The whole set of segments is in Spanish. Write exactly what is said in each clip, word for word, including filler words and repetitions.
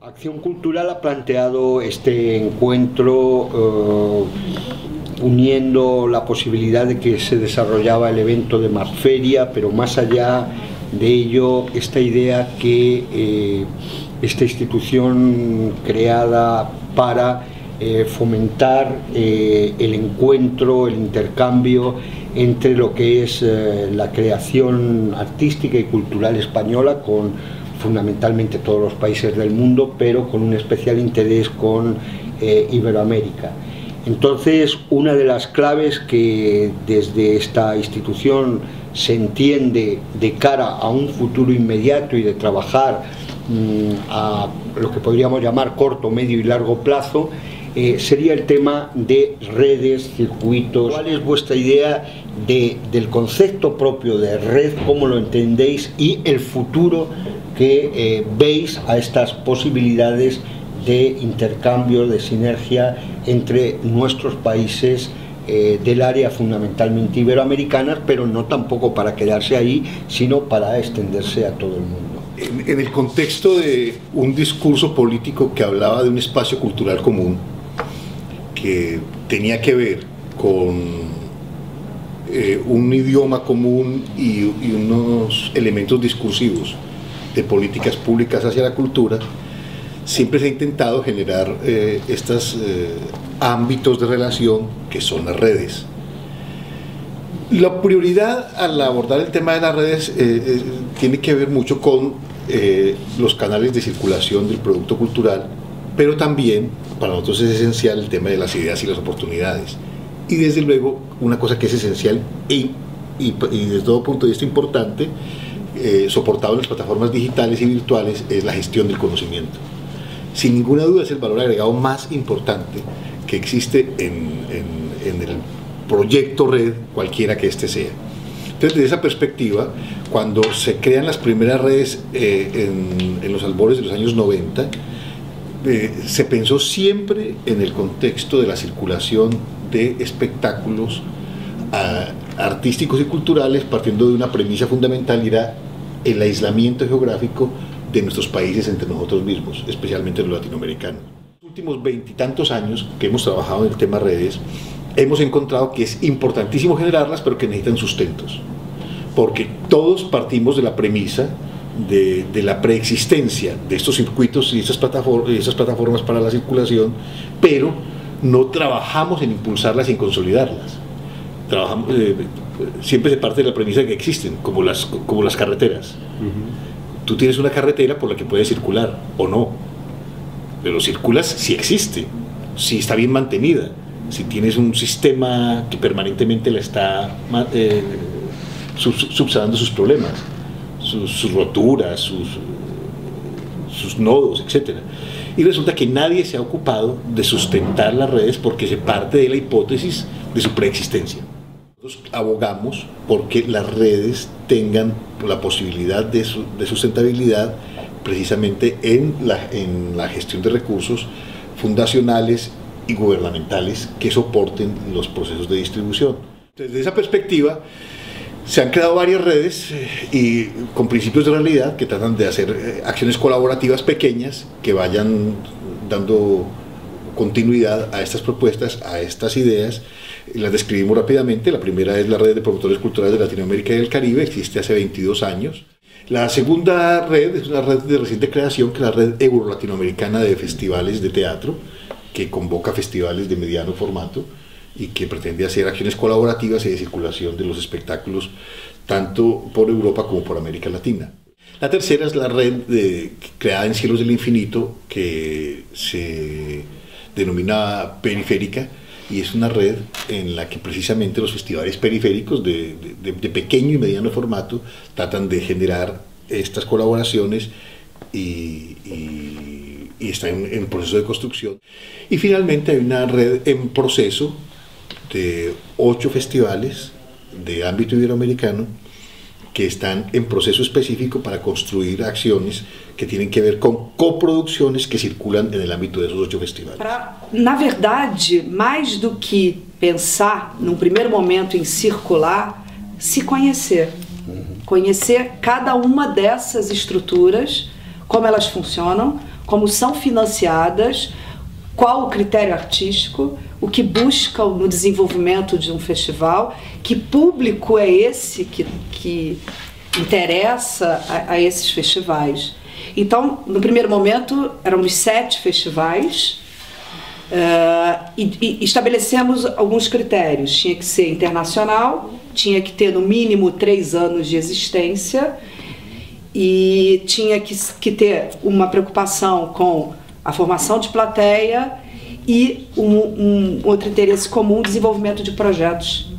Acción Cultural ha planteado este encuentro eh, uniendo la posibilidad de que se desarrollaba el evento de MADferia, pero más allá de ello, esta idea que eh, esta institución creada para eh, fomentar eh, el encuentro, el intercambio entre lo que es eh, la creación artística y cultural española con fundamentalmente todos los países del mundo, pero con un especial interés con eh, Iberoamérica. Entonces, una de las claves que desde esta institución se entiende de cara a un futuro inmediato y de trabajar mmm, a lo que podríamos llamar corto, medio y largo plazo, Eh, sería el tema de redes, circuitos. ¿Cuál es vuestra idea de, del concepto propio de red, cómo lo entendéis y el futuro que eh, veis a estas posibilidades de intercambio, de sinergia entre nuestros países eh, del área fundamentalmente iberoamericanas, pero no tampoco para quedarse ahí, sino para extenderse a todo el mundo? En, en el contexto de un discurso político que hablaba de un espacio cultural común, que tenía que ver con eh, un idioma común y, y unos elementos discursivos de políticas públicas hacia la cultura, siempre se ha intentado generar eh, estos eh, ámbitos de relación que son las redes. La prioridad al abordar el tema de las redes eh, eh, tiene que ver mucho con eh, los canales de circulación del producto cultural, pero también para nosotros es esencial el tema de las ideas y las oportunidades. Y desde luego, una cosa que es esencial y, y, y desde todo punto de vista importante, eh, soportado en las plataformas digitales y virtuales, es la gestión del conocimiento. Sin ninguna duda es el valor agregado más importante que existe en, en, en el proyecto red, cualquiera que este sea. Entonces, desde esa perspectiva, cuando se crean las primeras redes eh, en, en los albores de los años noventa, eh, se pensó siempre en el contexto de la circulación de espectáculos a, artísticos y culturales, partiendo de una premisa fundamental, y era el aislamiento geográfico de nuestros países entre nosotros mismos, especialmente los latinoamericanos. En los últimos veintitantos años que hemos trabajado en el tema redes, hemos encontrado que es importantísimo generarlas, pero que necesitan sustentos, porque todos partimos de la premisa de, de la preexistencia de estos circuitos y estas plataformas, estas plataformas para la circulación, pero no trabajamos en impulsarlas y en consolidarlas. Trabajamos, eh, siempre se parte de la premisa de que existen, como las, como las carreteras. Uh-huh. Tú tienes una carretera por la que puedes circular o no, pero circulas si existe, si está bien mantenida, si tienes un sistema que permanentemente le está eh, subsanando sus problemas, sus, sus roturas, sus, sus nodos, etcétera. Y resulta que nadie se ha ocupado de sustentar las redes porque se parte de la hipótesis de su preexistencia. Nosotros abogamos porque las redes tengan la posibilidad de, su, de sustentabilidad precisamente en la, en la gestión de recursos fundacionales y gubernamentales que soporten los procesos de distribución. Desde esa perspectiva se han creado varias redes y con principios de realidad que tratan de hacer acciones colaborativas pequeñas que vayan dando continuidad a estas propuestas, a estas ideas. Las describimos rápidamente. La primera es la Red de Promotores Culturales de Latinoamérica y del Caribe, existe hace veintidós años. La segunda red es una red de reciente creación, que es la Red Euro-Latinoamericana de Festivales de Teatro, que convoca festivales de mediano formato y que pretende hacer acciones colaborativas y de circulación de los espectáculos tanto por Europa como por América Latina. La tercera es la red de, creada en Cielos del Infinito, que se denomina Periférica, y es una red en la que precisamente los festivales periféricos de, de, de pequeño y mediano formato tratan de generar estas colaboraciones y, y y está en, en proceso de construcción. Y finalmente hay una red en proceso de ocho festivales de ámbito iberoamericano que están en proceso específico para construir acciones que tienen que ver con coproducciones que circulan en el ámbito de esos ocho festivales. Para, na verdade, mais do que pensar num primeiro momento em circular, se conhecer. Uhum. Conhecer cada uma dessas estruturas, como elas funcionam, como são financiadas, qual o critério artístico, o que buscam no desenvolvimento de um festival, que público é esse que, que interessa a, a esses festivais. Então, no primeiro momento, éramos sete festivais uh, e, e estabelecemos alguns critérios. Tinha que ser internacional, tinha que ter no mínimo três anos de existência e tinha que, que ter uma preocupação com a formação de plateia e um, um outro interesse comum, desenvolvimento de projetos.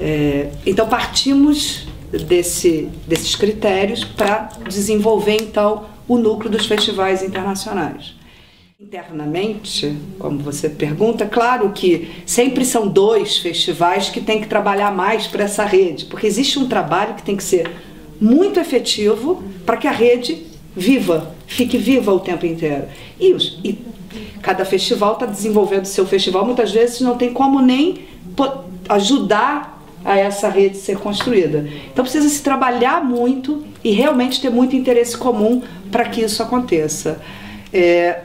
É, então partimos desse, desses critérios para desenvolver então o núcleo dos festivais internacionais. Internamente, como você pergunta, claro que sempre são dois festivais que têm que trabalhar mais para essa rede, porque existe um trabalho que tem que ser muito efetivo para que a rede viva, fique viva o tempo inteiro. E, os, e cada festival está desenvolvendo seu festival, muitas vezes não tem como nem ajudar a essa rede ser construída. Então precisa se trabalhar muito e realmente ter muito interesse comum para que isso aconteça. É,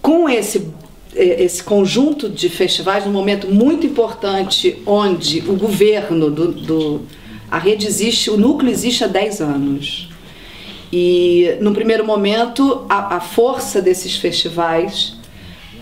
com esse, esse conjunto de festivais, num momento muito importante onde o governo, do, do, a rede existe, o núcleo existe há dez anos. E, no primeiro momento, a, a força desses festivais,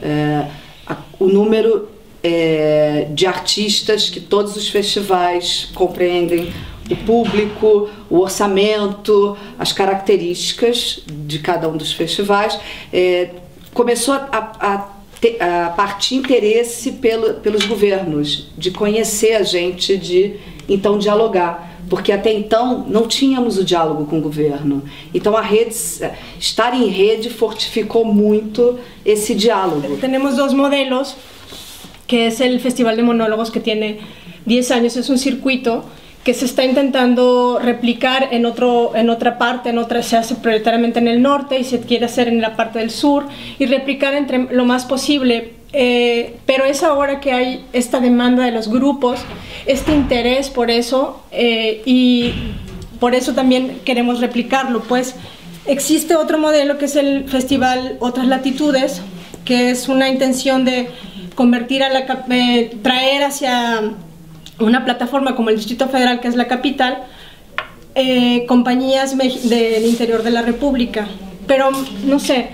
é, a, o número é, de artistas que todos os festivais compreendem, o público, o orçamento, as características de cada um dos festivais, é, começou a, a, te, a partir interesse pelo, pelos governos, de conhecer a gente, de então dialogar. Porque até então não tínhamos o diálogo com o governo. Então a rede, estar em rede fortificou muito esse diálogo. Tenemos dos modelos, que es el Festival de Monólogos, que tiene diez años, es un circuito que se está intentando replicar en, otro, en otra parte, en otra, se hace prioritariamente en el norte y se quiere hacer en la parte del sur y replicar entre lo más posible. Eh, pero es ahora que hay esta demanda de los grupos, este interés por eso, eh, y por eso también queremos replicarlo. Pues existe otro modelo que es el Festival Otras Latitudes, que es una intención de convertir a la, eh, traer hacia una plataforma como el Distrito Federal, que es la capital, eh, compañías del interior de la República. Pero no sé,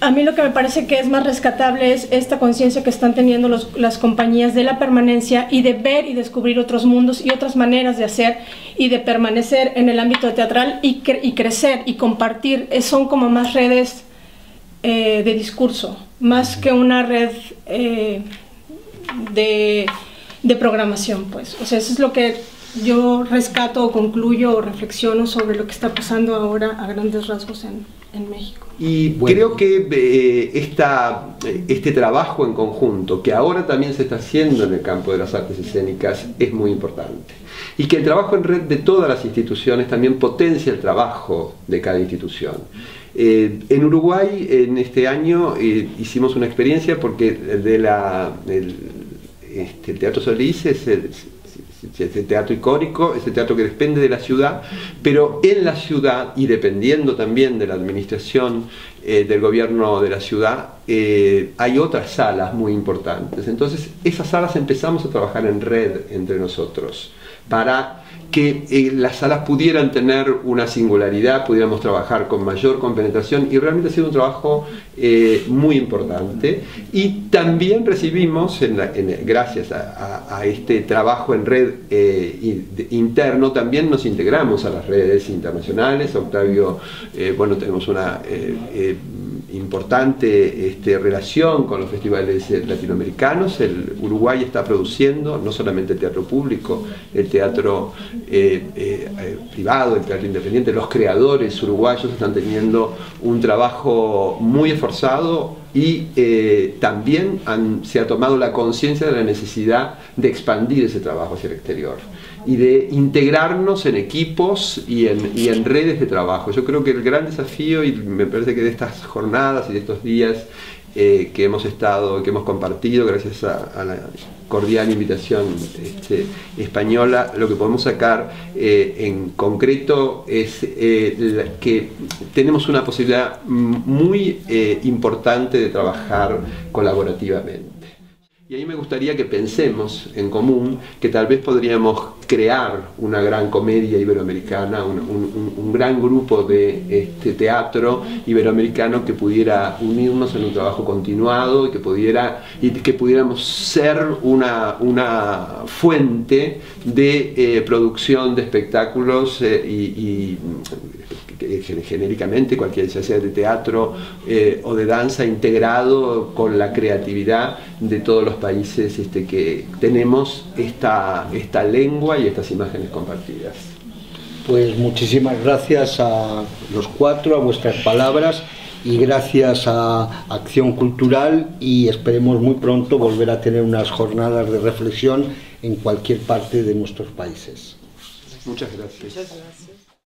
a mí lo que me parece que es más rescatable es esta conciencia que están teniendo los, las compañías de la permanencia y de ver y descubrir otros mundos y otras maneras de hacer y de permanecer en el ámbito teatral y, cre y crecer y compartir. Es, son como más redes eh, de discurso, más que una red eh, de, de programación, pues. O sea, eso es lo que yo rescato, concluyo o reflexiono sobre lo que está pasando ahora a grandes rasgos en, en México. Y bueno, creo que eh, esta, este trabajo en conjunto, que ahora también se está haciendo en el campo de las artes escénicas, es muy importante. Y que el trabajo en red de todas las instituciones también potencia el trabajo de cada institución. Eh, en Uruguay, en este año, eh, hicimos una experiencia porque de la, el, este, el Teatro Solís es el... Este teatro icónico, este teatro que depende de la ciudad, pero en la ciudad y dependiendo también de la administración eh, del gobierno de la ciudad, eh, hay otras salas muy importantes. Entonces esas salas empezamos a trabajar en red entre nosotros para que eh, las salas pudieran tener una singularidad, pudiéramos trabajar con mayor compenetración y realmente ha sido un trabajo eh, muy importante. Y también recibimos, en la, en, gracias a, a, a este trabajo en red eh, interno, también nos integramos a las redes internacionales. Octavio, eh, bueno, tenemos una eh, eh, importante este, relación con los festivales latinoamericanos. El Uruguay está produciendo no solamente el teatro público, el teatro eh, eh, privado, el teatro independiente. Los creadores uruguayos están teniendo un trabajo muy esforzado y eh, también han, se ha tomado la conciencia de la necesidad de expandir ese trabajo hacia el exterior y de integrarnos en equipos y en, y en redes de trabajo. Yo creo que el gran desafío, y me parece que de estas jornadas y de estos días eh, que hemos estado, que hemos compartido gracias a, a la cordial invitación este, española. Lo que podemos sacar eh, en concreto es eh, la, que tenemos una posibilidad muy eh, importante de trabajar colaborativamente. Y ahí me gustaría que pensemos en común que tal vez podríamos crear una gran comedia iberoamericana, un, un, un gran grupo de este, teatro iberoamericano que pudiera unirnos en un trabajo continuado y que, pudiera, y que pudiéramos ser una, una fuente de eh, producción de espectáculos eh, y, y genéricamente cualquier, ya sea de teatro eh, o de danza, integrado con la creatividad de todos los países este, que tenemos esta, esta lengua y estas imágenes compartidas. Pues muchísimas gracias a los cuatro, a vuestras palabras, y gracias a Acción Cultural, y esperemos muy pronto volver a tener unas jornadas de reflexión en cualquier parte de nuestros países. Muchas gracias. Muchas gracias.